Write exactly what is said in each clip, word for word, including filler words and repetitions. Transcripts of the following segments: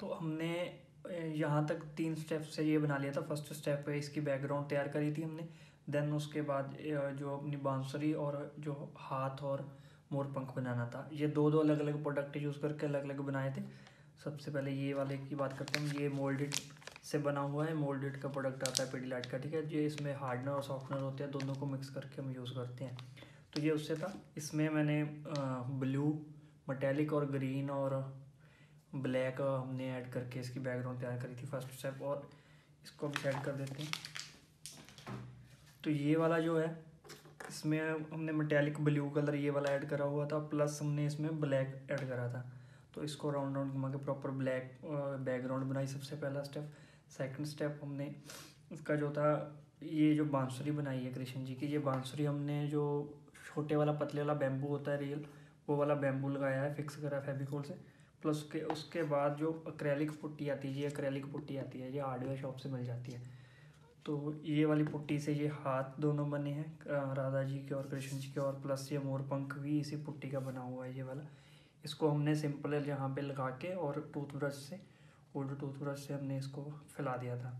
तो हमने यहाँ तक तीन स्टेप से ये बना लिया था। फर्स्ट स्टेप पे इसकी बैकग्राउंड तैयार करी थी हमने, देन उसके बाद जो अपनी बांसुरी और जो हाथ और मोर पंख बनाना था, ये दो दो अलग अलग प्रोडक्ट यूज़ करके अलग अलग बनाए थे। सबसे पहले ये वाले की बात करते हैं। ये मोल्डेड से बना हुआ है, मोल्डेड का प्रोडक्ट आता है पीडीलाइट का, ठीक है। ये इसमें हार्डनर और सॉफ्टनर होते हैं, दोनों को मिक्स करके हम यूज़ करते हैं। तो ये उससे था। इसमें मैंने ब्लू, मेटेलिक और ग्रीन और ब्लैक हमने ऐड करके इसकी बैकग्राउंड तैयार करी थी फर्स्ट स्टेप, और इसको भी ऐड कर देते हैं। तो ये वाला जो है इसमें हमने मेटेलिक ब्लू कलर ये वाला ऐड करा हुआ था, प्लस हमने इसमें ब्लैक ऐड करा था। तो इसको राउंड राउंड घुमा के प्रॉपर ब्लैक बैकग्राउंड बनाई, सबसे पहला स्टेप। सेकंड स्टेप हमने इसका जो था, ये जो बांसुरी बनाई है कृष्ण जी की, ये बांसुरी हमने जो छोटे वाला पतले वाला बैम्बू होता है रियल, वो वाला बैम्बू लगाया है, फिक्स करा है फेविकोल से। प्लस उसके उसके बाद जो अक्रैलिक पुट्टी आती है, ये अक्रैलिक पुट्टी आती है, ये हार्डवेयर शॉप से मिल जाती है। तो ये वाली पुट्टी से ये हाथ दोनों बने हैं राधा जी के और कृष्ण जी के, और प्लस ये मोर पंख भी इसी पुट्टी का बना हुआ है ये वाला। इसको हमने सिंपल यहाँ पे लगा के और टूथब्रश से, ओल्ड टूथब्रश से हमने इसको फैला दिया था।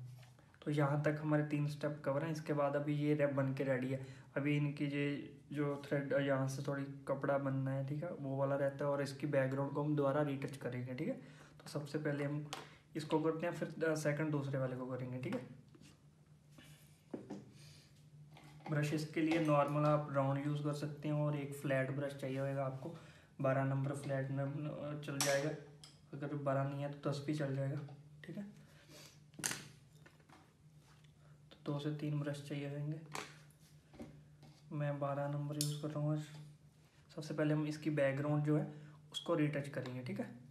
तो यहाँ तक हमारे तीन स्टेप कवर हैं। इसके बाद अभी ये रैप बन के रेडी है। अभी इनकी ये जो थ्रेड यहाँ से थोड़ी कपड़ा बनना है, ठीक है, वो वाला रहता है, और इसकी बैकग्राउंड को हम दोबारा रीटच करेंगे, ठीक है। तो सबसे पहले हम इसको करते हैं, फिर सेकंड दूसरे वाले को करेंगे, ठीक है। ब्रश इसके लिए नॉर्मल आप राउंड यूज़ कर सकते हैं, और एक फ्लैट ब्रश चाहिए होगा आपको, बारह नंबर फ्लैट में चल जाएगा, अगर बारह नहीं है तो दस भी चल जाएगा, ठीक है। तो दो से तीन ब्रश चाहिए रहेंगे, मैं बारह नंबर यूज़ कर रहा हूँ आज। सबसे पहले हम इसकी बैकग्राउंड जो है उसको रीटच करेंगे, ठीक है।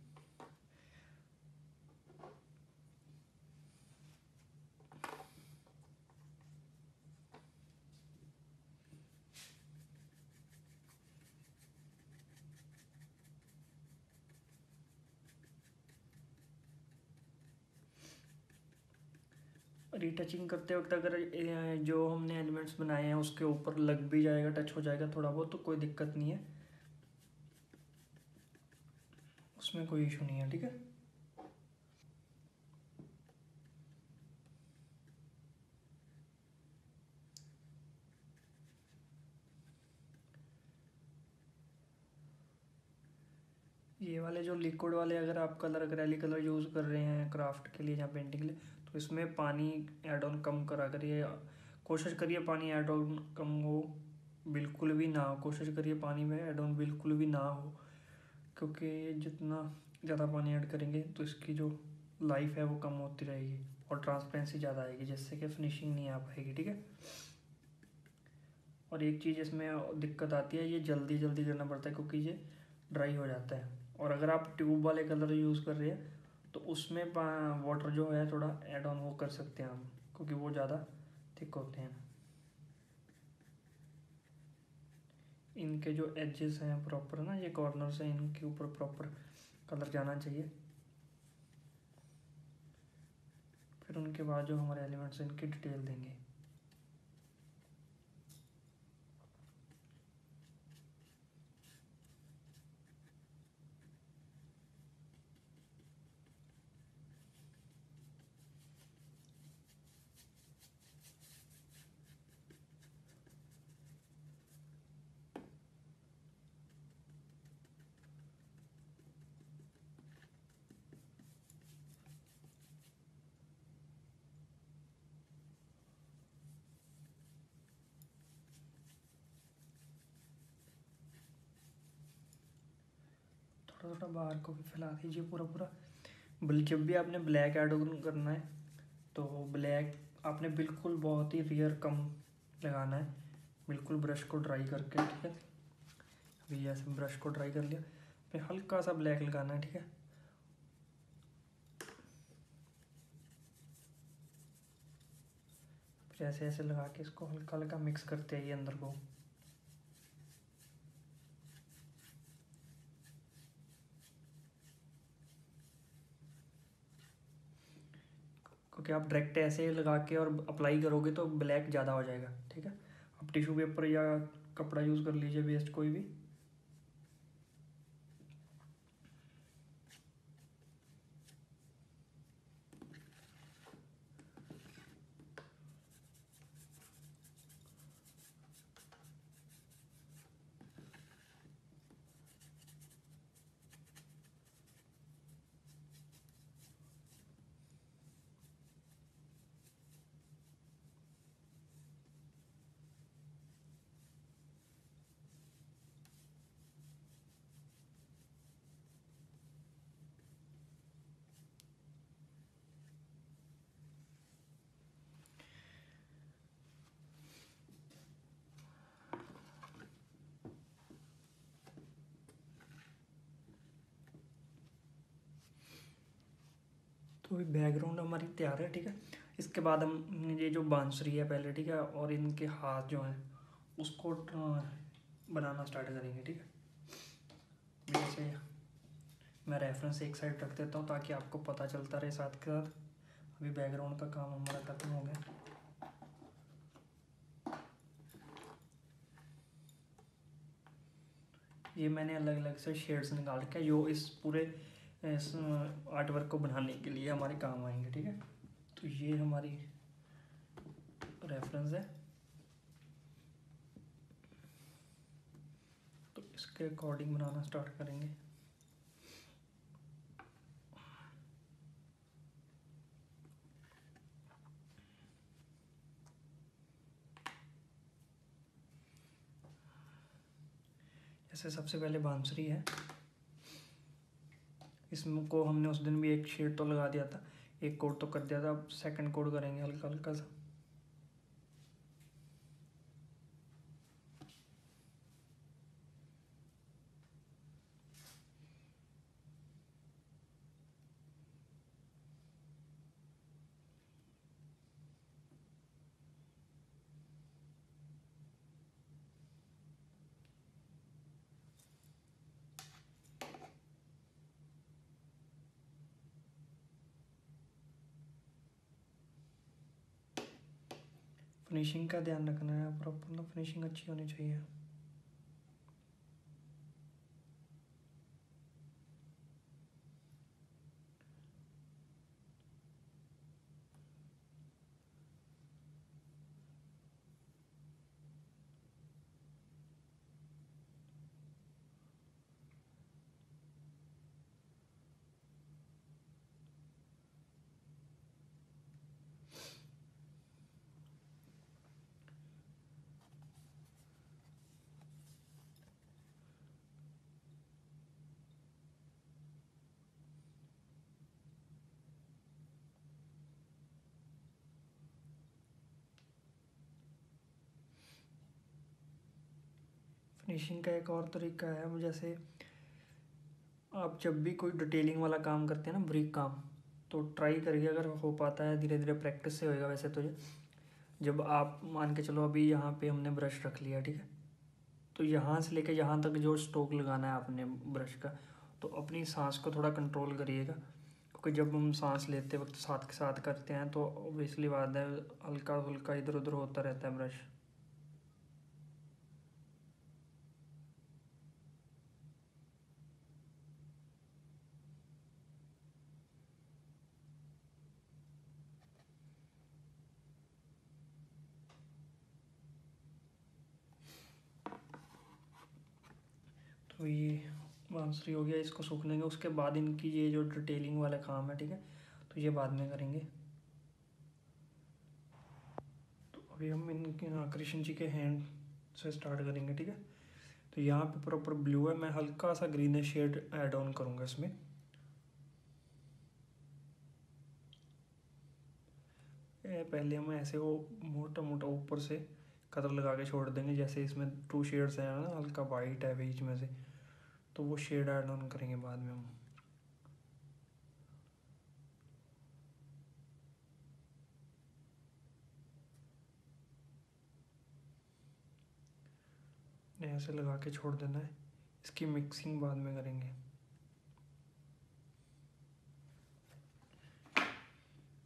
रीटचिंग करते वक्त अगर जो हमने एलिमेंट्स बनाए हैं उसके ऊपर लग भी जाएगा, टच हो जाएगा थोड़ा बहुत, तो कोई दिक्कत नहीं है, उसमें कोई इशू नहीं है, ठीक है। ये वाले जो लिक्विड वाले, अगर आप कलर अक्रैलिक कलर यूज़ कर रहे हैं क्राफ्ट के लिए या पेंटिंग के लिए, तो इसमें पानी ऐड ऑन कम करा करिए, कोशिश करिए पानी ऐड ऑन कम हो, बिल्कुल भी ना हो, कोशिश करिए पानी में ऐड ऑन बिल्कुल भी ना हो, क्योंकि जितना ज़्यादा पानी ऐड करेंगे तो इसकी जो लाइफ है वो कम होती रहेगी और ट्रांसपेरेंसी ज़्यादा आएगी, जिससे कि फिनिशिंग नहीं आ पाएगी, ठीक है। और एक चीज़ इसमें दिक्कत आती है, ये जल्दी जल्दी करना पड़ता है क्योंकि ये ड्राई हो जाता है, और अगर आप ट्यूब वाले कलर यूज़ कर रहे हैं तो उसमें वाटर जो है थोड़ा ऐड ऑन वो कर सकते हैं हम, क्योंकि वो ज़्यादा थिक होते हैं। इनके जो एजेस हैं प्रॉपर ना, ये कॉर्नर्स हैं, इनके ऊपर प्रॉपर कलर जाना चाहिए। फिर उनके बाद जो हमारे एलिमेंट्स हैं इनकी डिटेल देंगे। थोड़ा बाहर को भी फैला दीजिए पूरा पूरा। जब भी आपने ब्लैक ऐड करना है तो ब्लैक आपने बिल्कुल बहुत ही रेयर कम लगाना है, बिल्कुल ब्रश को ड्राई करके, ठीक है। अभी ऐसे ब्रश को ड्राई कर लिया, फिर हल्का सा ब्लैक लगाना है, ठीक है। फिर ऐसे ऐसे लगा के इसको हल्का हल्का मिक्स करते आइए अंदर को। कि आप डायरेक्ट ऐसे लगा के और अप्लाई करोगे तो ब्लैक ज़्यादा हो जाएगा, ठीक है। आप टिश्यू पेपर या कपड़ा यूज़ कर लीजिए, वेस्ट कोई भी। थोड़ी बैकग्राउंड हमारी तैयार है, ठीक है। इसके बाद हम ये जो बांसुरी है पहले, ठीक है, और इनके हाथ जो हैं उसको बनाना स्टार्ट करेंगे, ठीक है। जैसे मैं रेफरेंस एक साइड रख देता हूँ ताकि आपको पता चलता रहे साथ के साथ। अभी बैकग्राउंड का काम हमारा खत्म हो गया। ये मैंने अलग अलग से शेड्स निकाल के जो इस पूरे इस आर्टवर्क को बनाने के लिए हमारे काम आएंगे, ठीक है। तो ये हमारी रेफरेंस है, तो इसके अकॉर्डिंग बनाना स्टार्ट करेंगे। जैसे सबसे पहले बांसुरी है, इसमें को हमने उस दिन भी एक शेड तो लगा दिया था, एक कोड तो कर दिया था। अब सेकंड कोड करेंगे हल्का हल्का सा। फिनिशिंग का ध्यान रखना है प्रॉपर, ना फिनिशिंग अच्छी होनी चाहिए। फिनिशिंग का एक और तरीका है, जैसे आप जब भी कोई डिटेलिंग वाला काम करते हैं ना, ब्रीक काम, तो ट्राई करिए, अगर हो पाता है धीरे धीरे प्रैक्टिस से होएगा। वैसे तो ये जब आप मान के चलो अभी यहाँ पे हमने ब्रश रख लिया, ठीक है, तो यहाँ से लेके यहाँ तक जो स्ट्रोक लगाना है आपने ब्रश का, तो अपनी सांस को थोड़ा कंट्रोल करिएगा, क्योंकि जब हम सांस लेते वक्त साथ के साथ करते हैं तो ऑब्वियसली बात है हल्का फुल्का इधर उधर होता रहता है ब्रश। तो ये बांसुरी हो गया, इसको सूख लेंगे। उसके बाद इनकी ये जो डिटेलिंग वाला काम है, ठीक है, तो ये बाद में करेंगे। तो अभी हम इनके कृष्ण जी के हैंड से स्टार्ट करेंगे, ठीक है। तो यहाँ पे प्रॉपर ब्लू है, मैं हल्का सा ग्रीन शेड ऐड ऑन करूँगा इसमें। पहले हम ऐसे वो मोटा मोटा ऊपर से कतर लगा के छोड़ देंगे। जैसे इसमें टू शेड्स हैं ना, हल्का वाइट है बीच में से, तो वो शेड ऐड ऑन करेंगे बाद में हम। ऐसे लगा के छोड़ देना है, इसकी मिक्सिंग बाद में करेंगे।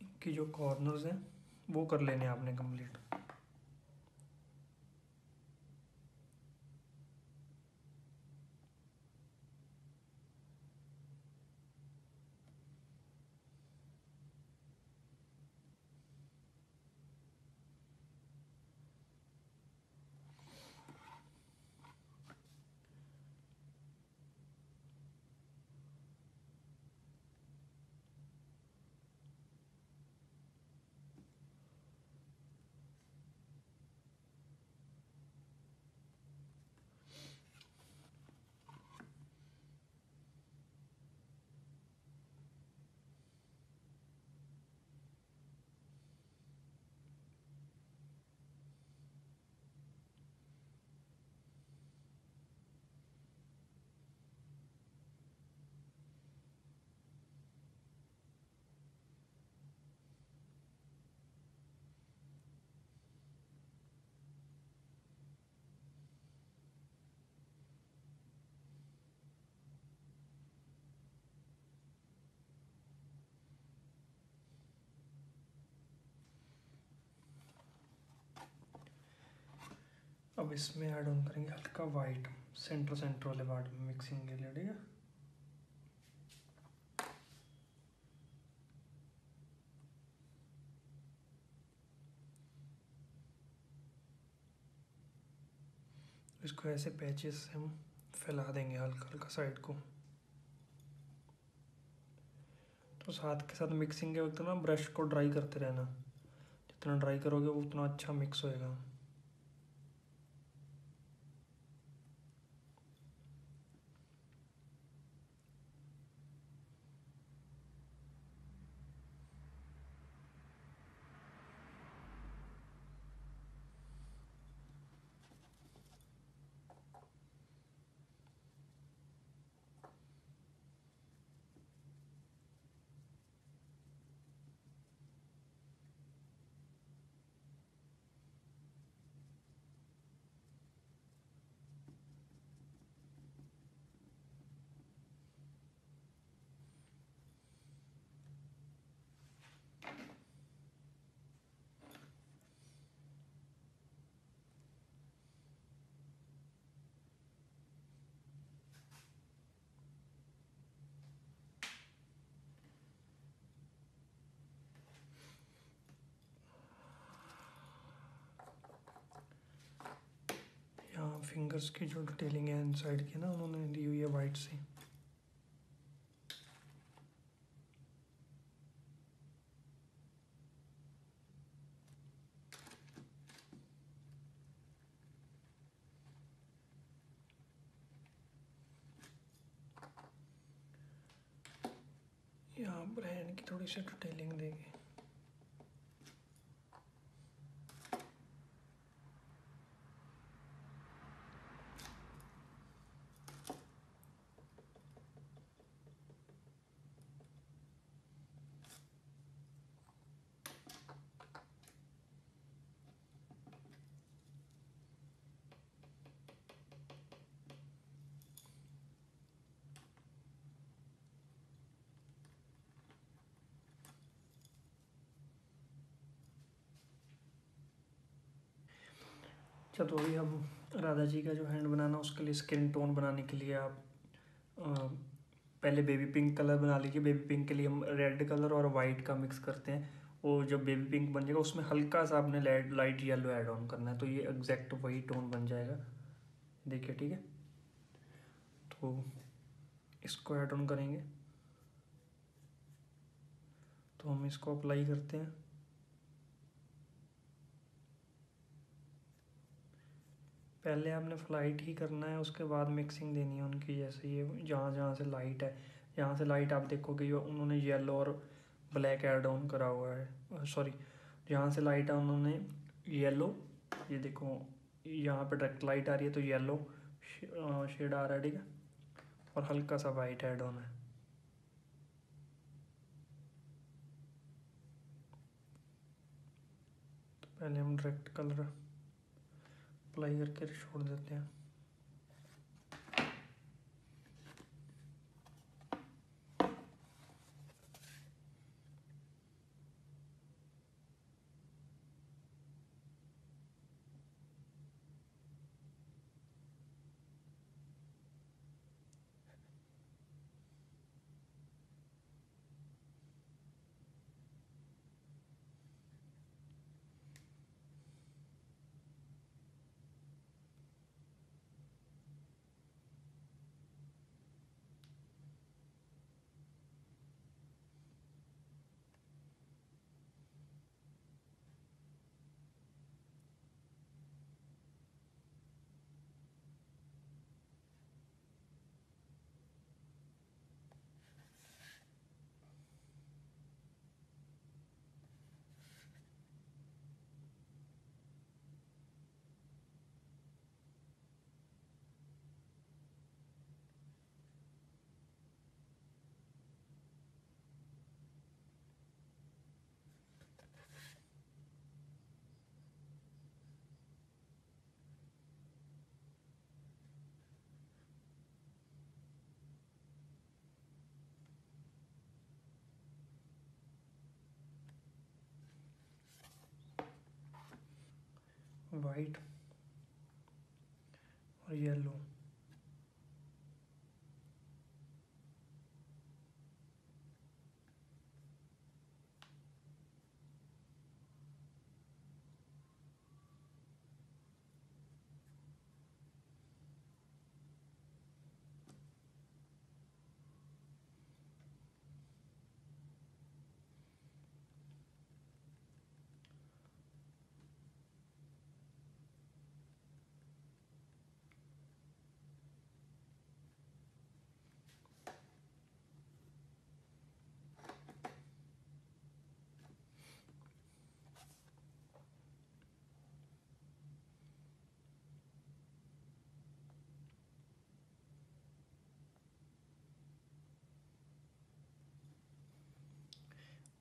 इनकी जो कॉर्नर्स हैं वो कर लेने आपने कंप्लीट। अब इसमें ऐड ऑन करेंगे हल्का वाइट सेंटर सेंटर वाले पार्ट में मिक्सिंग के लिए, ठीक है। इसको ऐसे पैचेस से हम फैला देंगे हल्का हल्का साइड को। तो साथ के साथ मिक्सिंग के वक्त ना ब्रश को ड्राई करते रहना, जितना ड्राई करोगे वो उतना अच्छा मिक्स होएगा। फिंगर्स की जो डिटेलिंग है साइड की ना उन्होंने दी हुई है वाइट से। यहाँ पर हैंड की थोड़ी सी डिटेलिंग देंगे। अच्छा, तो अभी हम राधा जी का जो हैंड बनाना उसके लिए स्किन टोन बनाने के लिए आप आ, पहले बेबी पिंक कलर बना लीजिए। बेबी पिंक के लिए हम रेड कलर और वाइट का मिक्स करते हैं। वो जब बेबी पिंक बन जाएगा उसमें हल्का सा आपने light light yellow add on करना है, तो ये एग्जैक्ट वही टोन बन जाएगा, देखिए, ठीक है। तो इसको ऐड ऑन करेंगे, तो हम इसको अप्लाई करते हैं। पहले आपने फ्लाइट ही करना है, उसके बाद मिक्सिंग देनी है उनकी। जैसे ये जहाँ जहाँ से लाइट है, यहाँ से लाइट आप देखोगे ये उन्होंने येलो और ब्लैक ऐड ऑन करा हुआ है। सॉरी, जहाँ से लाइट है उन्होंने येलो, ये देखो यहाँ पे डायरेक्ट लाइट आ रही है तो येलो शेड आ रहा है, ठीक है, और हल्का सा वाइट ऐड ऑन है। तो पहले हम डायरेक्ट कलर अप्लाई करके छोड़ देते हैं। White yellow.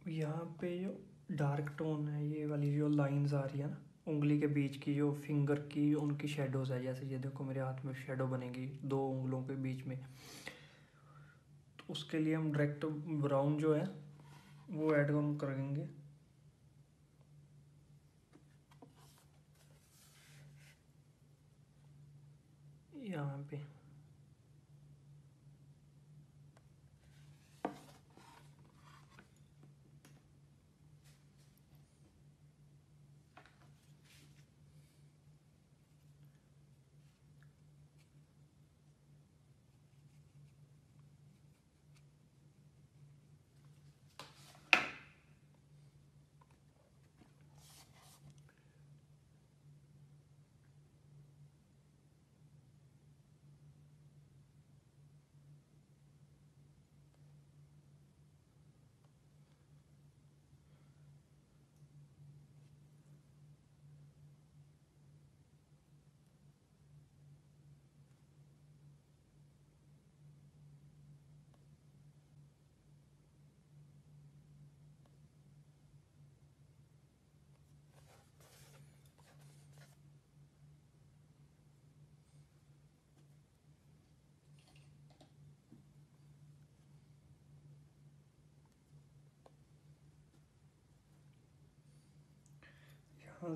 यहाँ पे जो डार्क टोन है, ये वाली जो लाइंस आ रही है ना उंगली के बीच की, जो फिंगर की उनकी शेडोज़ है। जैसे ये देखो मेरे हाथ में शेडो बनेगी दो उंगलों के बीच में, तो उसके लिए हम डायरेक्ट ब्राउन जो है वो ऐड हम करेंगे। यहाँ पे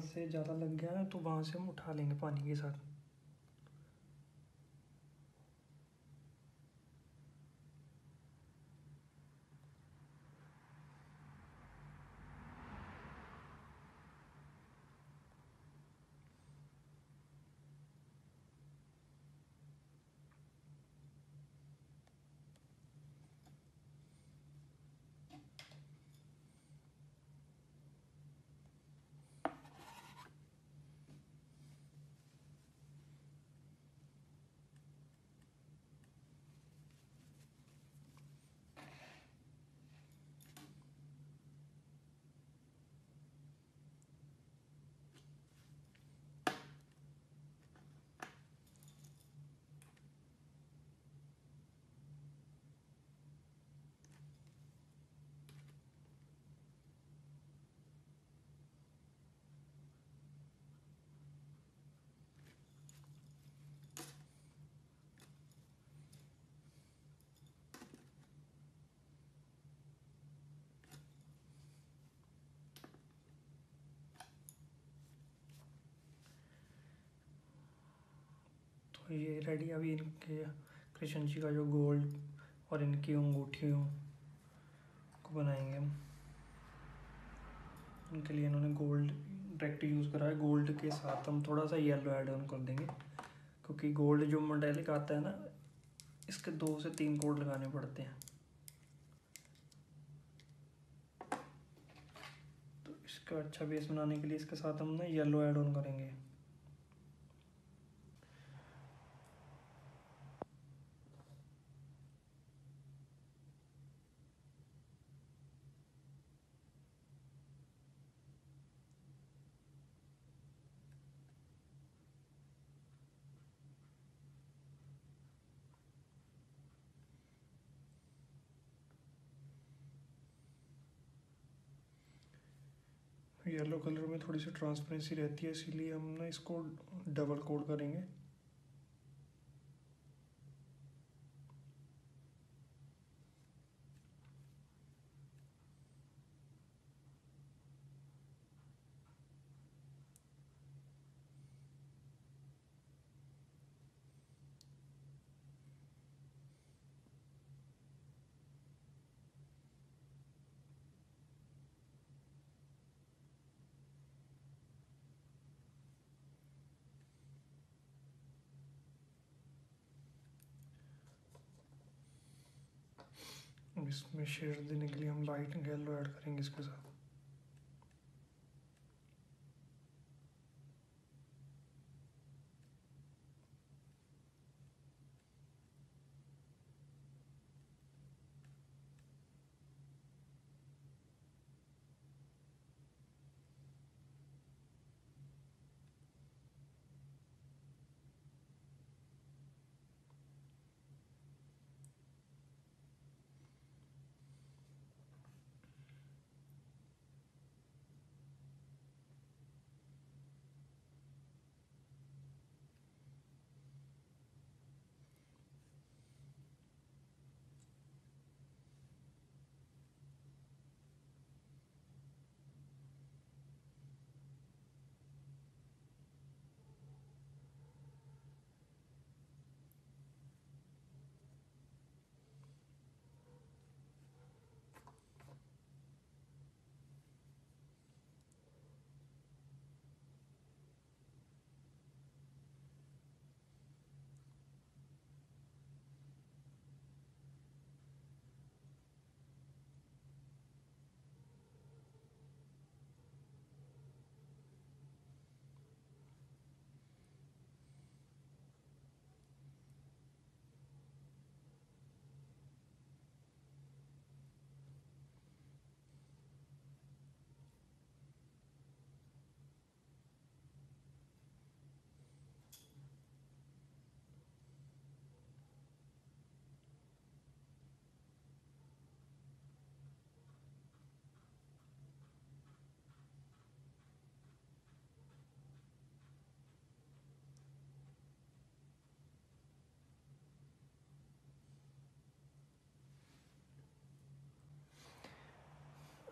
से ज़्यादा लग गया है तो वहाँ से हम उठा लेंगे पानी के साथ। ये रेडी। अभी इनके कृष्ण जी का जो गोल्ड और इनकी अंगूठियों को बनाएंगे हम। उनके लिए इन्होंने गोल्ड डायरेक्ट यूज़ करा है। गोल्ड के साथ हम थोड़ा सा येलो ऐड ऑन कर देंगे, क्योंकि गोल्ड जो मेटालिक आता है ना इसके दो से तीन कोट लगाने पड़ते हैं, तो इसका अच्छा बेस बनाने के लिए इसके साथ हम ना येलो ऐड ऑन करेंगे। येलो कलर में थोड़ी सी ट्रांसपेरेंसी रहती है, इसीलिए हम ना इसको डबल कोट करेंगे। अब इसमें शेड देने के लिए हम लाइट येलो ऐड करेंगे इसके साथ।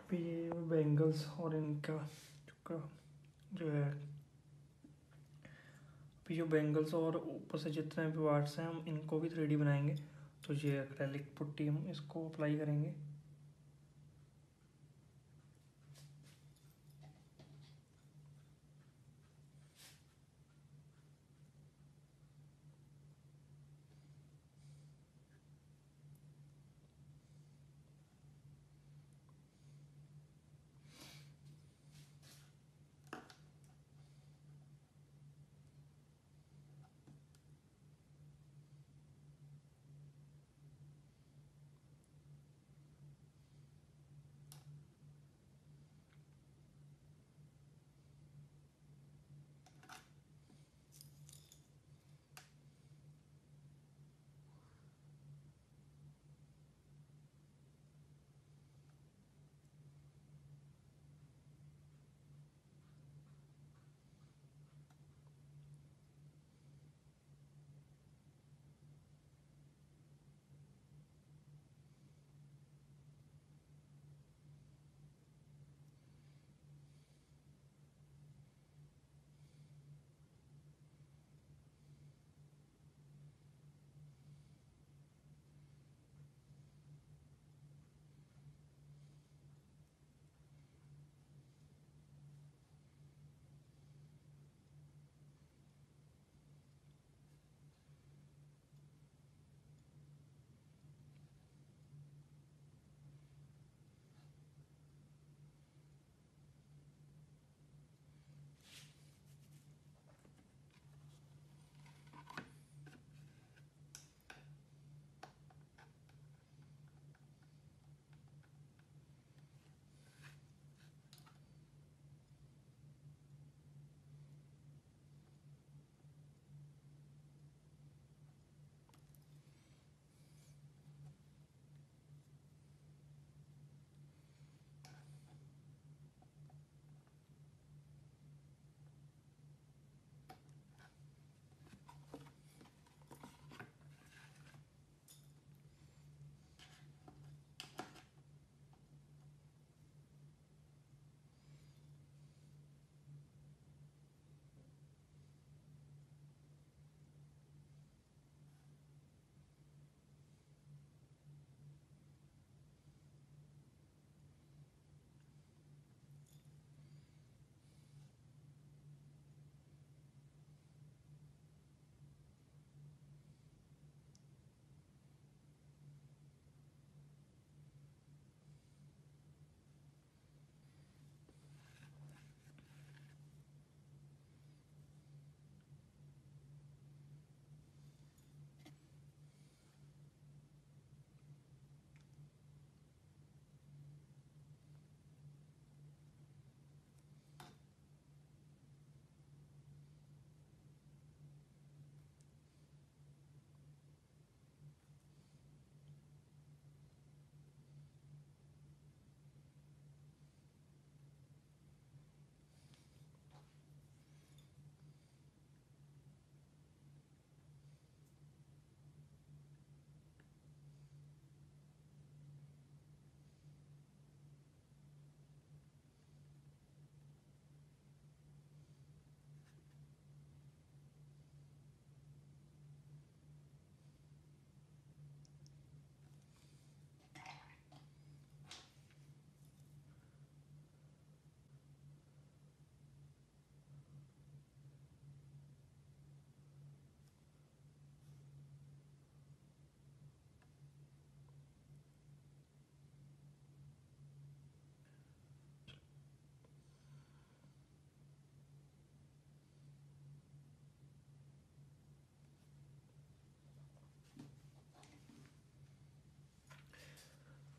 अभी ये बैंगल्स और इनका चुका जो है अभी जो बैंगल्स और ऊपर से जितने भी पार्ट्स हैं हम इनको भी थ्री डी बनाएंगे। तो ये एक्रेलिक पुट्टी हम इसको अप्लाई करेंगे।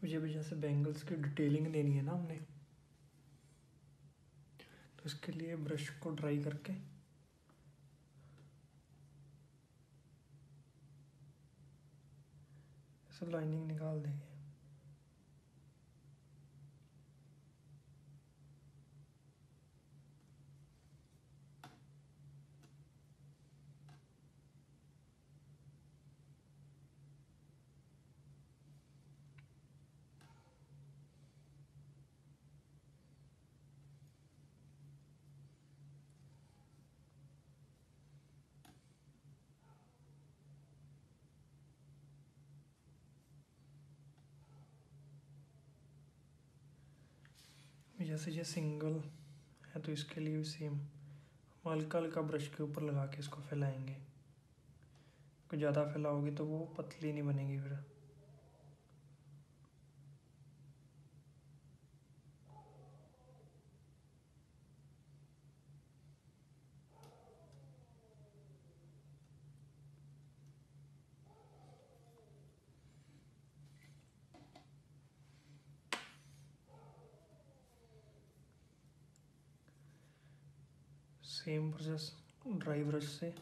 मुझे भी जैसे बैंगल्स की डिटेलिंग देनी है ना हमने, तो इसके लिए ब्रश को ड्राई करके ऐसे लाइनिंग निकाल देंगे। जैसे ये सिंगल है तो इसके लिए भी सेम हम हल्का हल्का ब्रश के ऊपर लगा के इसको फैलाएंगे। कुछ ज़्यादा फैलाओगे तो वो पतली नहीं बनेगी फिर। सेम प्रोसेस ड्राई ब्रश से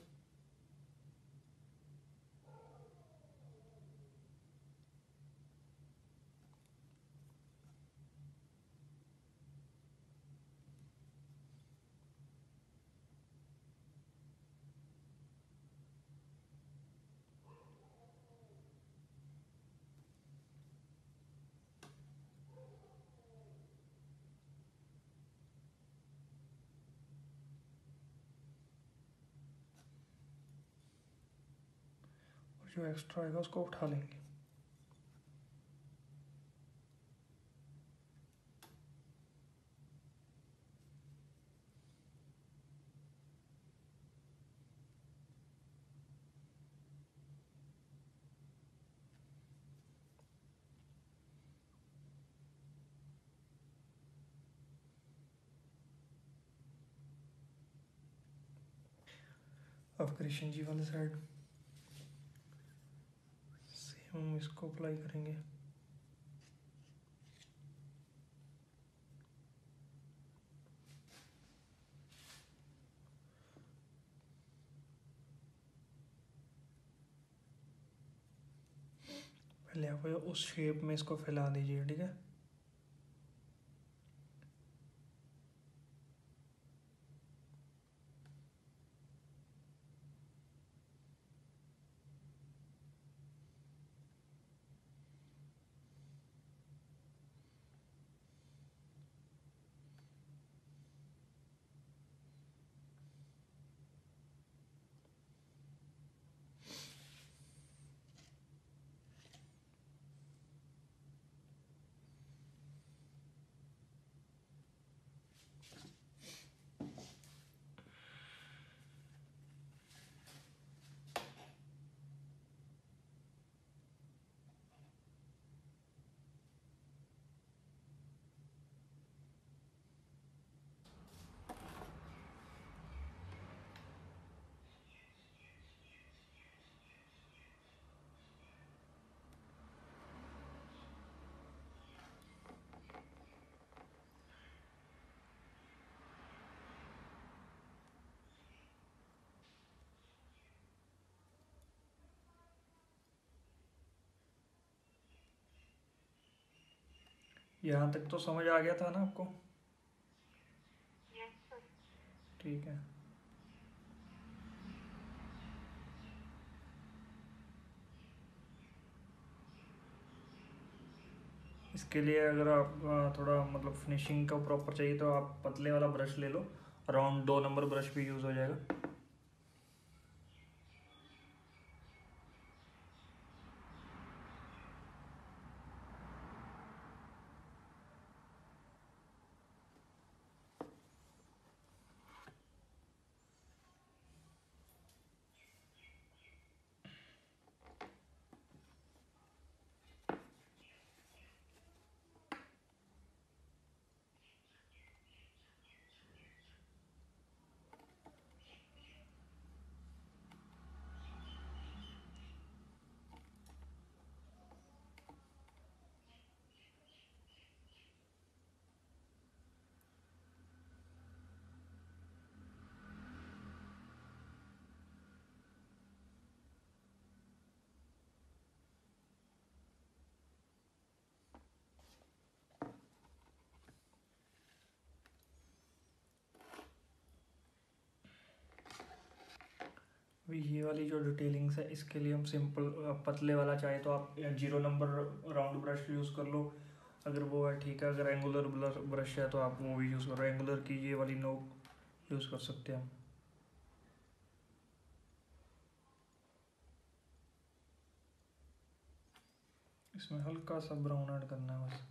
जो एक्स्ट्रा आएगा उसको उठा लेंगे। अब कृष्ण जी वाले साइड हम इसको अप्लाई करेंगे। पहले आप उस शेप में इसको फैला दीजिए, ठीक है। यहाँ तक तो समझ आ गया था ना आपको? ठीक है, इसके लिए अगर आप थोड़ा मतलब फिनिशिंग का प्रॉपर चाहिए तो आप पतले वाला ब्रश ले लो, अराउंड दो नंबर ब्रश भी यूज़ हो जाएगा। अभी ये वाली जो डिटेलिंग्स है इसके लिए हम सिंपल पतले वाला चाहे तो आप zero number round brush use कर लो अगर वो है ठीक है। अगर एंगुलर ब्रश है तो आप वो भी यूज़ करो। एंगुलर की ये वाली नोक यूज़ कर सकते हैं हम। इसमें हल्का सा ब्राउन ऐड करना है बस।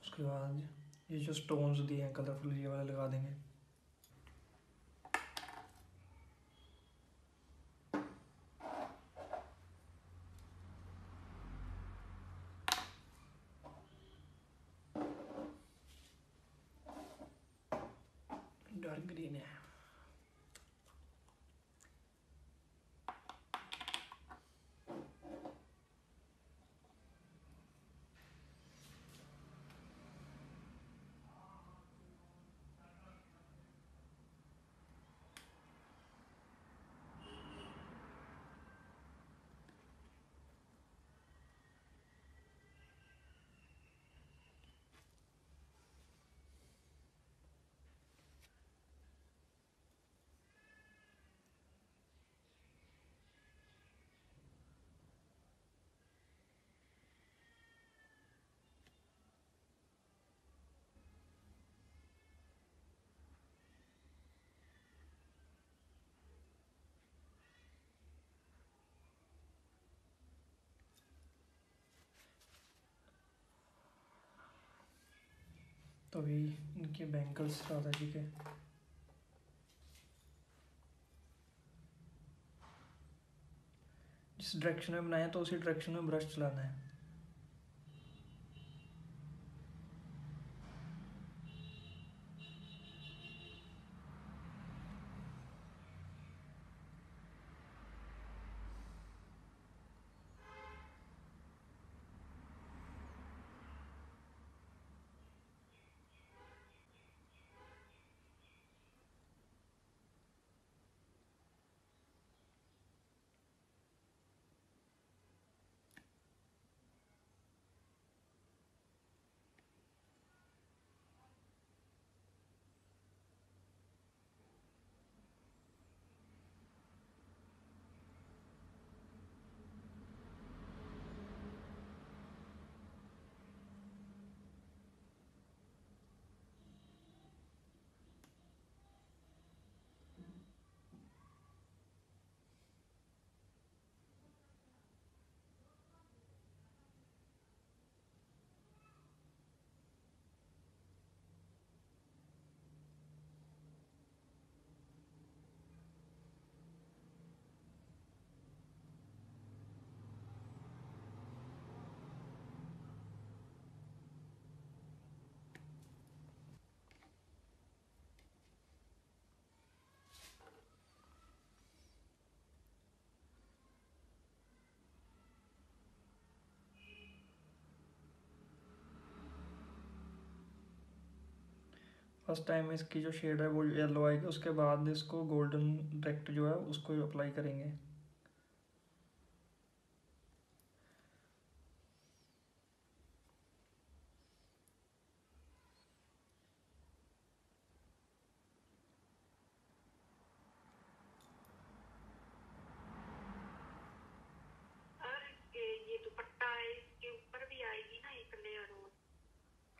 उसके बाद ये जो स्टोन्स दिए हैं कलरफुल ये वाले लगा देंगे। डार्क ग्रीन है। तो अभी इनके बैंगल्स राधा जी के जिस डायरेक्शन में बनाया तो उसी डायरेक्शन में ब्रश चलाना है। फर्स्ट टाइम इसकी जो शेड है वो येलो आएगी, उसके बाद इसको गोल्डन डायरेक्ट जो है उसको अप्लाई करेंगे।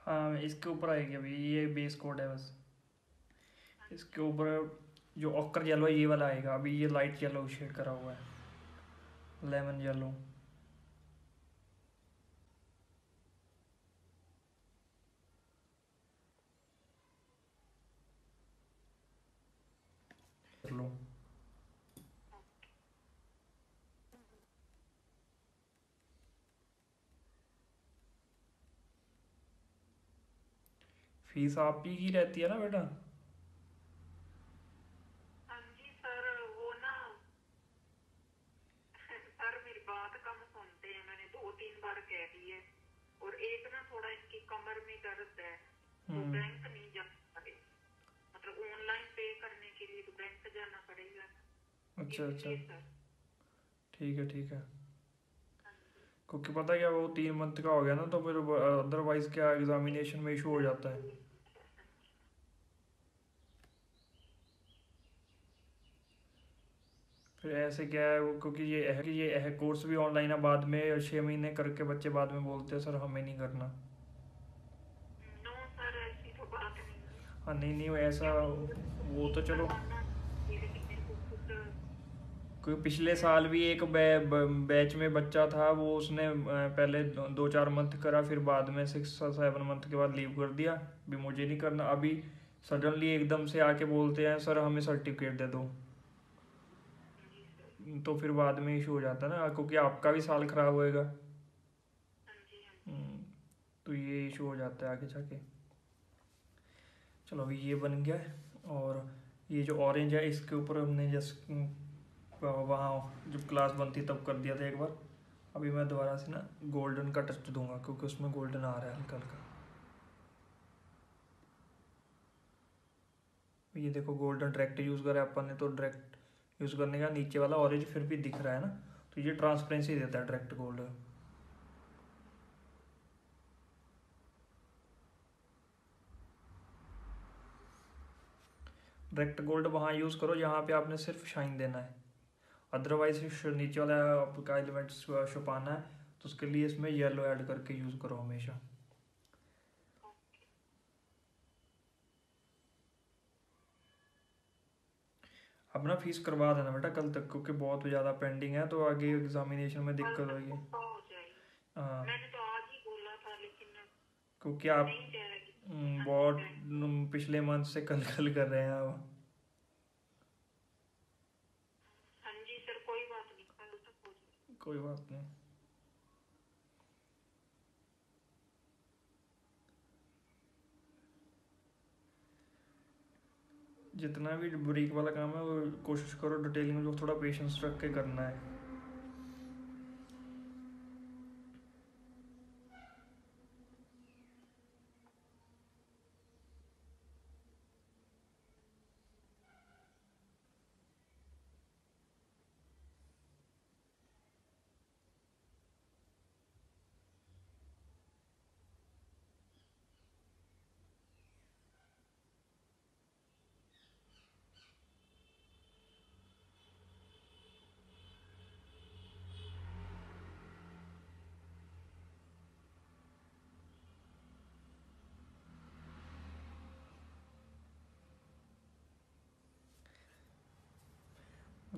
हाँ इसके ऊपर आएगा अभी, ये बेस कोड है बस। इसके ऊपर जो ऑक्कर येलो है ये वाला आएगा अभी, ये लाइट येलो शेड करा हुआ है, लेमन येलो। फीस आप ही की रहती है ना बेटा? हाँ जी सर, वो ना सर मेरी बात कम सुनते हैं, मैंने दो तीन बार कह दी है, और एक ना थोड़ा इसकी कमर में दर्द है तो बैंक नहीं जा सकते, मतलब ऑनलाइन पे करने के लिए तो बैंक जाना पड़ेगा। अच्छा अच्छा ठीक है ठीक है, क्योंकि पता क्या वो तीन मंथ का हो गया ना, तो फिर अदरवाइज क्या एग्जामिनेशन में इशू हो जाता है। फिर ऐसे क्या है वो, क्योंकि ये है कि ये है कोर्स भी ऑनलाइन है, बाद में छः महीने करके बच्चे बाद में बोलते हैं सर हमें नहीं करना। नो सर ऐसी तो बात नहीं। हाँ नहीं नहीं ऐसा वो तो चलो, क्योंकि पिछले साल भी एक बै, बैच में बच्चा था वो, उसने पहले दो चार मंथ करा, फिर बाद में सिक्स सेवन मंथ के बाद लीव कर दिया भी मुझे नहीं करना। अभी सडनली एकदम से आके बोलते हैं सर हमें सर्टिफिकेट दे दो, तो फिर बाद में इशू हो जाता है ना, क्योंकि आपका भी साल खराब होएगा, तो ये इशू हो जाता है आगे जाके। चलो अभी ये बन गया है, और ये जो ऑरेंज है इसके ऊपर हमने जस्ट वहाँ जब क्लास बनती तब कर दिया था एक बार। अभी मैं दोबारा से ना गोल्डन का टच दूंगा, क्योंकि उसमें गोल्डन आ रहा है हल्का हल्का। ये देखो गोल्डन डायरेक्ट यूज़ करा अपन ने, तो डायरेक्ट यूज़ करने का नीचे वाला ऑरेंज फिर भी दिख रहा है ना, तो ये ट्रांसपेरेंसी देता है डायरेक्ट गोल्ड। डायरेक्ट गोल्ड वहाँ यूज़ करो जहाँ पे आपने सिर्फ शाइन देना है, अदरवाइज नीचे वाला आपका एलिमेंट छुपाना है, तो उसके लिए इसमें येलो ऐड करके यूज़ करो हमेशा। अपना फीस करवा देना बेटा कल तक, क्योंकि बहुत ज़्यादा पेंडिंग है, तो आगे एग्जामिनेशन में दिक्कत होगी। हाँ क्योंकि आप बहुत पिछले मंथ से कल कल कर रहे हैं आप। कोई बात नहीं, जितना भी बुरीक वाला काम है वो कोशिश करो डिटेलिंग में, जो थोड़ा पेशेंस रख के करना है।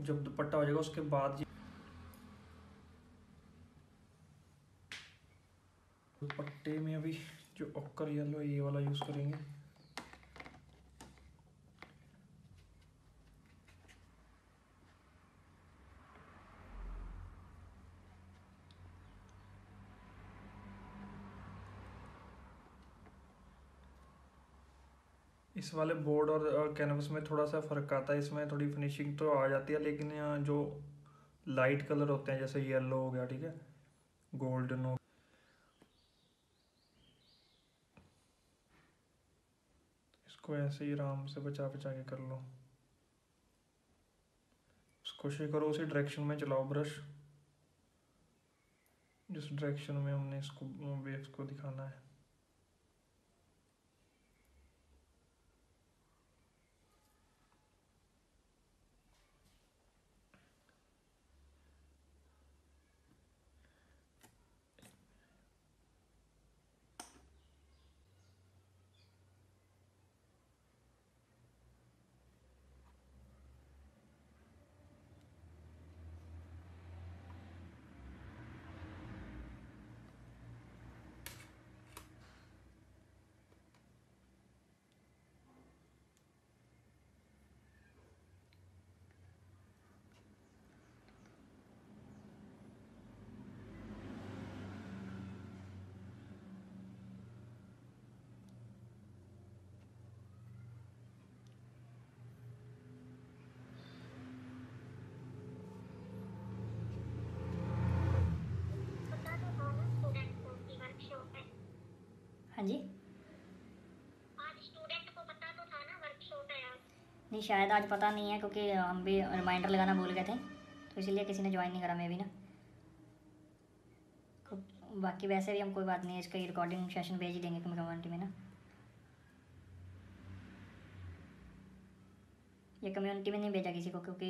जब दुपट्टा हो जाएगा उसके बाद दुपट्टे में अभी जो ऑक्कर येलो ये वाला यूज करेंगे। इस वाले बोर्ड और कैनवस में थोड़ा सा फ़र्क आता है, इसमें थोड़ी फिनिशिंग तो आ जाती है, लेकिन जो लाइट कलर होते हैं जैसे येलो हो गया, ठीक है, गोल्डन हो, इसको ऐसे ही आराम से बचा बचा के कर लो। कोशिश करो उसी डायरेक्शन में चलाओ ब्रश जिस डायरेक्शन में हमने इसको वेव्स को दिखाना है। हाँ जी, आज स्टूडेंट को पता तो था ना वर्कशॉप है आज? नहीं, शायद आज पता नहीं है क्योंकि हम भी रिमाइंडर लगाना भूल गए थे, तो इसलिए किसी ने ज्वाइन नहीं करा मैं भी ना। बाकी वैसे भी हम कोई बात नहीं, इसका रिकॉर्डिंग सेशन भेज ही देंगे कम्युनिटी में ना। ये कम्युनिटी में नहीं भेजा किसी को, क्योंकि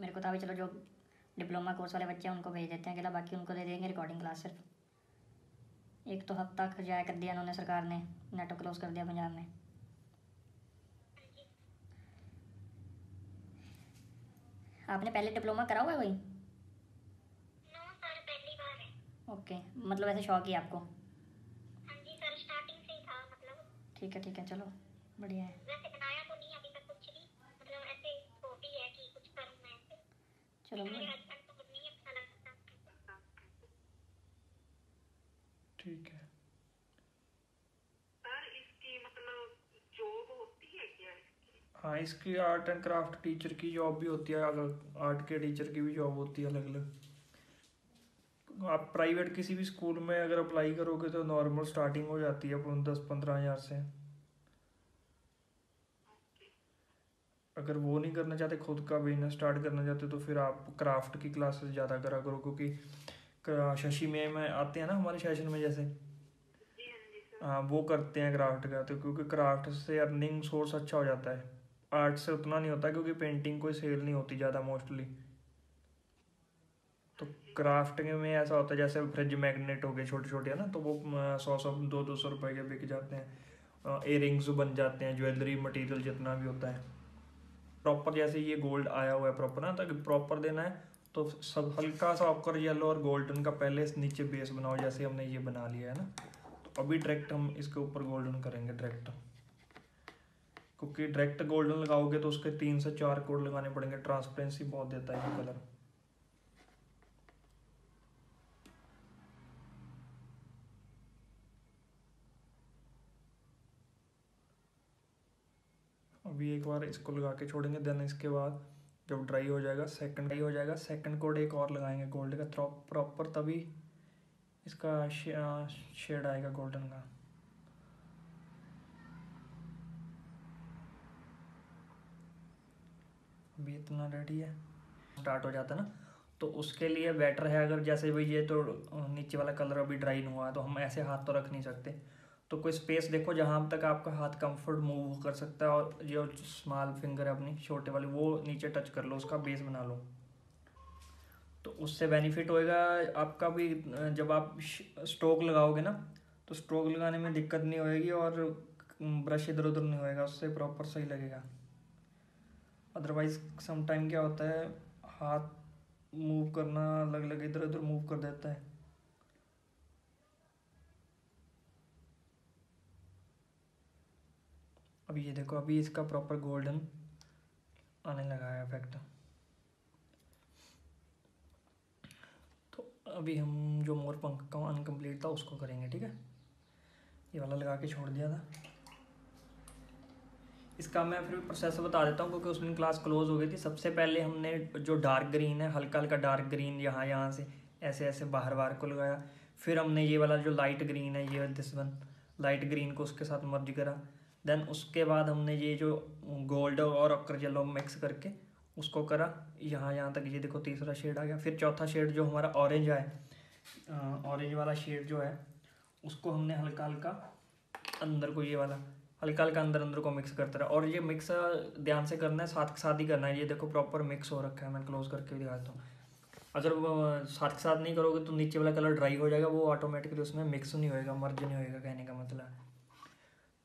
मेरे को तो अभी चलो जो डिप्लोमा कोर्स वाले बच्चे हैं उनको भेज देते हैं अकेला, बाकी उनको दे देंगे रिकॉर्डिंग क्लास सिर्फ। एक तो हफ्ता जाया कर दिया उन्होंने, सरकार ने नेटवर्क क्लोज कर दिया पंजाब में। आपने पहले डिप्लोमा करा हुआ है कोई? ओके okay, मतलब ऐसे शौक ही आपको? हाँ जी सर, स्टार्टिंग से ही था मतलब। ठीक है ठीक है, चलो बढ़िया है। वैसे बनाया तो नहीं अभी तक कुछ भी, मतलब ऐसे हॉबी है कि कुछ करूं मैं ऐसे। चलो मेरे हस्बैंड को नहीं अच्छा लगता। ठीक है सर, इसकी मतलब जॉब होती है क्या इसकी? हाँ, इसकी आर्ट एंड क्राफ्ट टीचर की जॉब भी होती है, अलग आर्ट के टीचर की भी जॉब होती है अलग अलग। आप प्राइवेट किसी भी स्कूल में अगर अप्लाई करोगे तो नॉर्मल स्टार्टिंग हो जाती है अपन दस पंद्रह हज़ार से। अगर वो नहीं करना चाहते, खुद का बिजनेस स्टार्ट करना चाहते, तो फिर आप क्राफ्ट की क्लासेस ज़्यादा करा करो, क्योंकि शशि में, में आते हैं ना हमारे सेशन में जैसे, हाँ वो करते हैं क्राफ्ट का, तो क्योंकि क्राफ्ट से अर्निंग सोर्स अच्छा हो जाता है। आर्ट से उतना नहीं होता क्योंकि पेंटिंग कोई सेल नहीं होती ज़्यादा मोस्टली, तो क्राफ्ट में ऐसा होता है जैसे फ्रिज मैग्नेट हो गए छोटे छोटे है ना, तो वो सौ सौ दो दो सौ रुपए के बिक जाते हैं। इयररिंग्स बन जाते हैं, ज्वेलरी मटेरियल जितना भी होता है प्रॉपर, जैसे ये गोल्ड आया हुआ है प्रॉपर ना, तो प्रॉपर देना है तो सब हल्का सा ऑकर येलो और गोल्डन का पहले नीचे बेस बनाओ, जैसे हमने ये बना लिया है ना, तो अभी डायरेक्ट हम इसके ऊपर गोल्डन करेंगे डायरेक्ट, क्योंकि डायरेक्ट गोल्डन लगाओगे तो उसके तीन से चार कोड लगाने पड़ेंगे, ट्रांसपेरेंसी बहुत देता है ये कलर। अभी एक बार इसको लगा के छोड़ेंगे, देन इसके बाद जब ड्राई हो जाएगा सेकंड ड्राई हो जाएगा सेकंड कोड एक और लगाएंगे गोल्ड का प्रॉपर, तभी इसका शेड आएगा गोल्डन का। अभी इतना रेडी है, स्टार्ट हो जाता है ना, तो उसके लिए बेटर है अगर जैसे भाई ये तो नीचे वाला कलर अभी ड्राई नहीं हुआ तो हम ऐसे हाथ तो रख नहीं सकते, तो कोई स्पेस देखो जहाँ तक आपका हाथ कंफर्ट मूव कर सकता है, और जो स्मॉल फिंगर है अपनी छोटे वाली वो नीचे टच कर लो, उसका बेस बना लो, तो उससे बेनिफिट होएगा आपका भी। जब आप स्ट्रोक लगाओगे ना तो स्ट्रोक लगाने में दिक्कत नहीं होएगी और ब्रश इधर उधर नहीं होएगा, उससे प्रॉपर सही लगेगा। अदरवाइज समटाइम क्या होता है हाथ मूव करना अलग अलग इधर उधर मूव कर देता है। अभी ये देखो, अभी इसका प्रॉपर गोल्डन आने लगा है इफेक्ट। तो अभी हम जो मोर पंख का अनकम्प्लीट था उसको करेंगे, ठीक है। ये वाला लगा के छोड़ दिया था, इसका मैं फिर प्रोसेस बता देता हूँ क्योंकि उस दिन क्लास क्लोज हो गई थी। सबसे पहले हमने जो डार्क ग्रीन है हल्का हल्का डार्क ग्रीन यहाँ यहाँ से ऐसे ऐसे बाहर बाहर को लगाया, फिर हमने ये वाला जो लाइट ग्रीन है ये दिस वन लाइट ग्रीन को उसके साथ मर्ज करा, देन उसके बाद हमने ये जो गोल्ड और ऑक्र येलो मिक्स करके उसको करा यहाँ यहाँ तक, ये देखो तीसरा शेड आ गया। फिर चौथा शेड जो हमारा ऑरेंज आया, ऑरेंज वाला शेड जो है उसको हमने हल्का हल्का अंदर को ये वाला हल्का हल्का अंदर अंदर को मिक्स करते रहा, और ये मिक्स ध्यान से करना है, साथ के साथ ही करना है। ये देखो प्रॉपर मिक्स हो रखा है, मैं क्लोज करके भी दिखाता हूँ। अगर साथ के साथ नहीं करोगे तो नीचे वाला कलर ड्राई हो जाएगा, वो ऑटोमेटिकली उसमें मिक्स नहीं होएगा, मर्ज नहीं होएगा, कहने का मतलब है।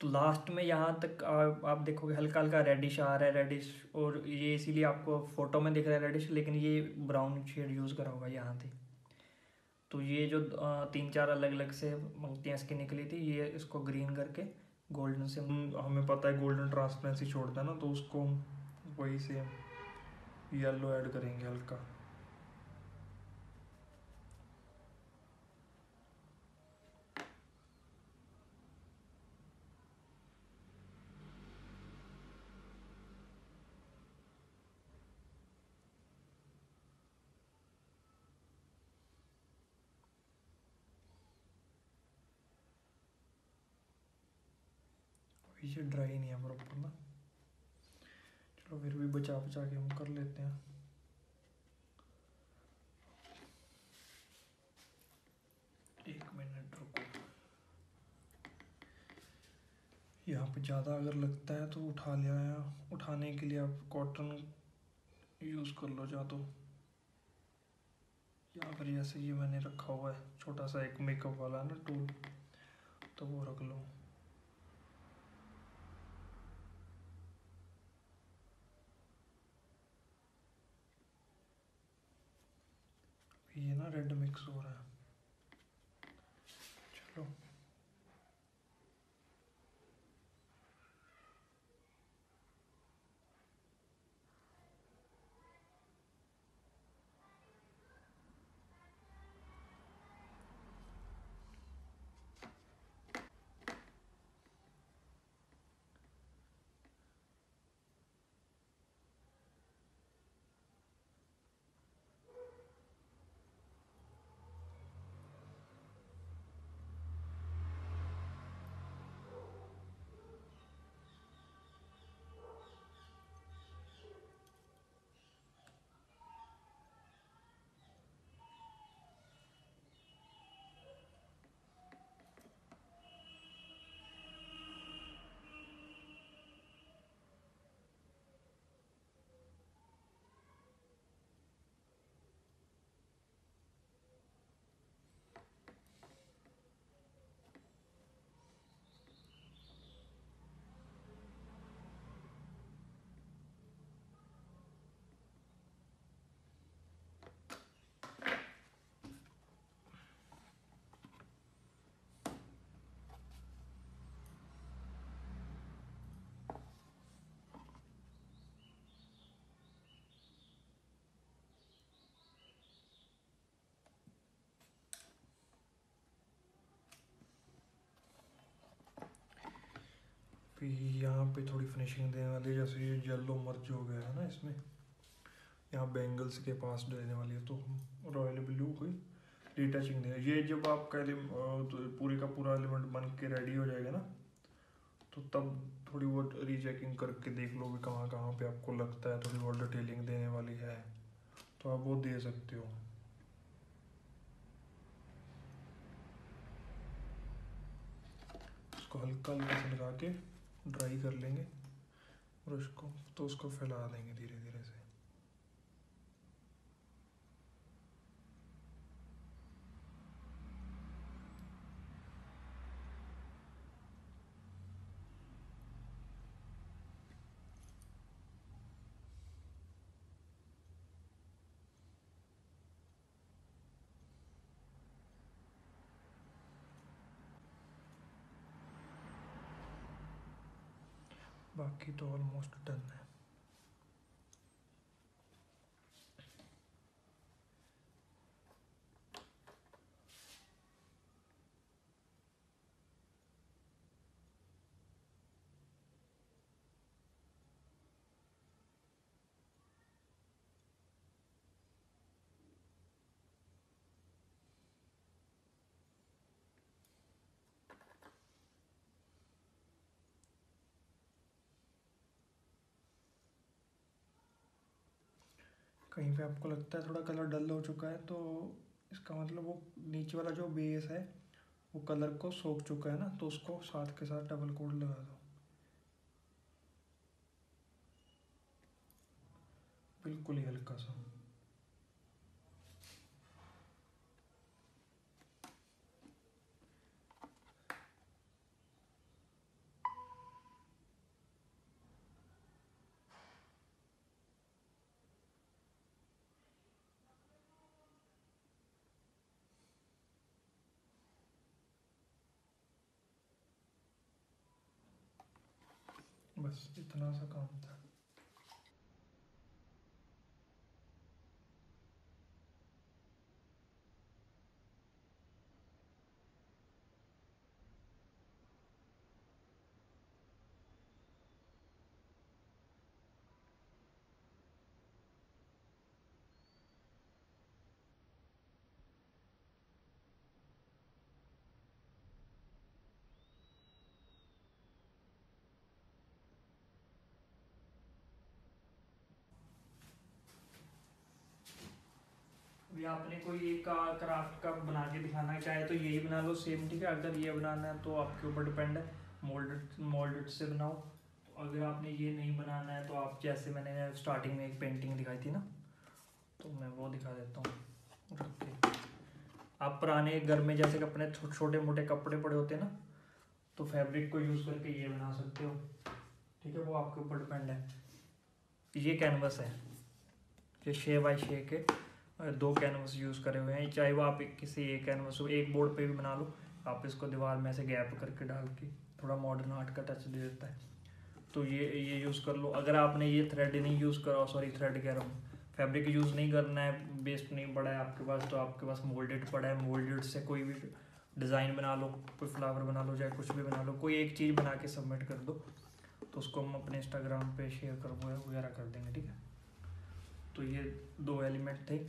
तो लास्ट में यहाँ तक आप, आप देखोगे हल्का हल्का रेडिश आ रहा है, रेडिश, और ये इसीलिए आपको फ़ोटो में दिख रहा है रेडिश, लेकिन ये ब्राउन शेड यूज़ करा होगा यहाँ पे। तो ये जो तीन चार अलग अलग से पंक्तियाँ इसकी निकली थी, ये इसको ग्रीन करके गोल्डन से, हमें पता है गोल्डन ट्रांसपेरेंसी छोड़ता है ना, तो उसको वही से येलो ऐड करेंगे हल्का। पीछे ड्राई नहीं है प्रॉपर ना। चलो फिर भी बचा बचा के हम कर लेते हैं। एक मिनट रुको, यहाँ पे ज़्यादा अगर लगता है तो उठा लिया है। उठाने के लिए आप कॉटन यूज़ कर लो या तो, या फिर जैसे ये मैंने रखा हुआ है छोटा सा एक मेकअप वाला ना टूल, तो वो रख लो। ये ना रेड मिक्स हो रहा है। चलो फिर यहाँ पे थोड़ी फिनिशिंग देने वाली है, जैसे ये येलो मर्ज हो गया है ना इसमें, यहाँ बैंगल्स के पास देने वाली है। तो रॉयल ब्लू कोई डिटैचिंग देगा। ये जब आपका पूरे का पूरा एलिमेंट बन के रेडी हो जाएगा ना, तो तब थोड़ी बहुत रीचेकिंग करके देख लो कि कहाँ कहाँ पे आपको लगता है थोड़ी बहुत डिटेलिंग देने वाली है, तो आप वो दे सकते हो। उसको हल्का हल्का से लगा के ड्राई कर लेंगे ब्रश को, तो उसको फैला देंगे धीरे धीरे से। बाकी तो ऑलमोस्ट डन है। कहीं पे आपको लगता है थोड़ा कलर डल हो चुका है, तो इसका मतलब वो नीचे वाला जो बेस है वो कलर को सोख चुका है ना, तो उसको साथ के साथ डबल कोट लगा दो। बिल्कुल ही हल्का सा। बस इतना सा काम था। या आपने कोई एक क्राफ्ट का बना के दिखाना चाहे तो यही बना लो सेम, ठीक है। अगर ये बनाना है तो आपके ऊपर डिपेंड है, मोल्डेड मोल्डेड से बनाओ। तो अगर आपने ये नहीं बनाना है तो आप जैसे मैंने स्टार्टिंग में एक पेंटिंग दिखाई थी ना, तो मैं वो दिखा देता हूँ। ओके, आप पुराने घर में जैसे अपने छोटे मोटे कपड़े पड़े होते हैं ना, तो फैब्रिक को यूज़ करके ये बना सकते हो, ठीक है। वो आपके ऊपर डिपेंड है। ये कैनवस है, ये छः बाई छः के दो कैनवस यूज़ करे हुए हैं। चाहे वो आप किसी एक कैनवस को एक बोर्ड पे भी बना लो, आप इसको दीवार में ऐसे गैप करके डाल के थोड़ा मॉडर्न आर्ट का टच दे देता है। तो ये ये यूज़ कर लो। अगर आपने ये थ्रेड नहीं यूज़ करा, सॉरी थ्रेड कह रहा हूँ, फैब्रिक यूज़ नहीं करना है, बेस्ट नहीं पड़ा है आपके पास, तो आपके पास मोल्डेड पड़ा है। मोल्डेड से कोई भी डिज़ाइन बना लो, कोई फ्लावर बना लो, चाहे कुछ भी बना लो, कोई एक चीज़ बना के सबमिट कर दो, तो उसको हम अपने इंस्टाग्राम पे शेयर कर वगैरह कर देंगे, ठीक है। तो ये दो एलिमेंट थे।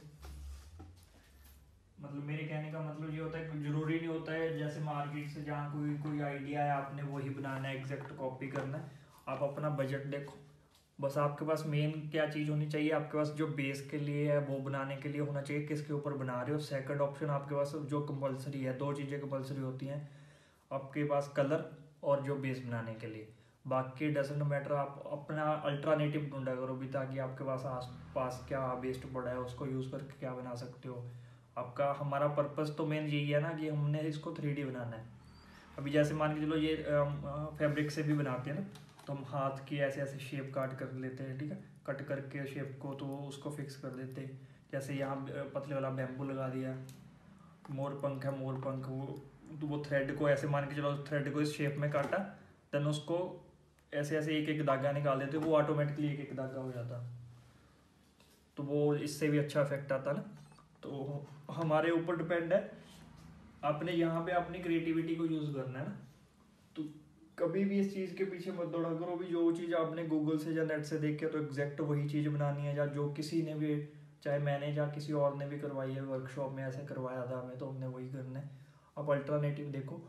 मतलब मेरे कहने का मतलब ये होता है कि ज़रूरी नहीं होता है जैसे मार्केट से जहाँ कोई कोई आइडिया है आपने वही बनाना है, एग्जैक्ट कॉपी करना है। आप अपना बजट देखो, बस आपके पास मेन क्या चीज़ होनी चाहिए, आपके पास जो बेस के लिए है वो बनाने के लिए होना चाहिए, किसके ऊपर बना रहे हो। सेकंड ऑप्शन आपके पास जो कंपलसरी है, दो चीज़ें कंपलसरी होती हैं आपके पास, कलर और जो बेस बनाने के लिए। बाकी डजेंट मैटर, आप अपना अल्टरनेटिव ढूंढा करो भी, ताकि आपके पास आस पास क्या बेस्ट पड़ा है उसको यूज़ करके क्या बना सकते हो। आपका हमारा पर्पज़ तो मेन यही है ना कि हमने इसको थ्री डी बनाना है। अभी जैसे मान के चलो ये फैब्रिक से भी बनाते हैं ना, तो हम हाथ की ऐसे ऐसे शेप काट कर लेते हैं, ठीक है, कट करके शेप को तो उसको फिक्स कर देते हैं। जैसे यहाँ पतले वाला बैम्बू लगा दिया, मोर पंख है, मोर पंख वो तो वो थ्रेड को ऐसे मान के चलो, थ्रेड को इस शेप में काटा, देन उसको ऐसे ऐसे एक एक धागा निकाल देते, वो ऑटोमेटिकली एक एक धागा हो जाता, तो वो इससे भी अच्छा इफेक्ट आता ना। तो हमारे ऊपर डिपेंड है, आपने यहाँ पर अपनी क्रिएटिविटी को यूज़ करना है ना। तो कभी भी इस चीज़ के पीछे मत दौड़ा करो भी, जो चीज़ आपने गूगल से या नेट से देख के तो एग्जैक्ट वही चीज़ बनानी है, या जो किसी ने भी, चाहे मैंने या किसी और ने भी करवाई है, वर्कशॉप में ऐसे करवाया था हमें, तो हमने वही करना है। आप अल्टरनेटिव देखो।